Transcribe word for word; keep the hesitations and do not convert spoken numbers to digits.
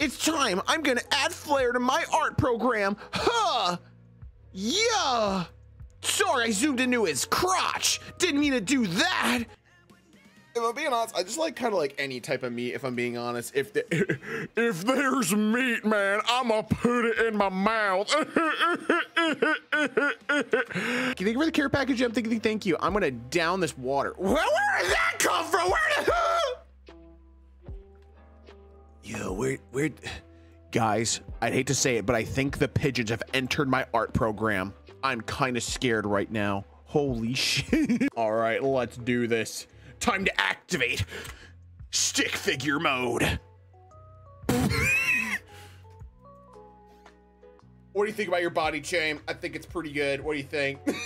It's time. I'm gonna add flair to my art program. Huh? Yeah. Sorry, I zoomed into his crotch. Didn't mean to do that. If I'm being honest, I just like kind of like any type of meat. If I'm being honest, if the, if there's meat, man, I'ma put it in my mouth. Thank you for the care package. I'm thinking, thank you. I'm gonna down this water. Where, where did that come from? Where did? Yo, where, where, guys? I'd hate to say it, but I think the pigeons have entered my art program. I'm kind of scared right now. Holy shit! All right, let's do this. Time to activate stick figure mode. What do you think about your body, Chaim? I think it's pretty good. What do you think?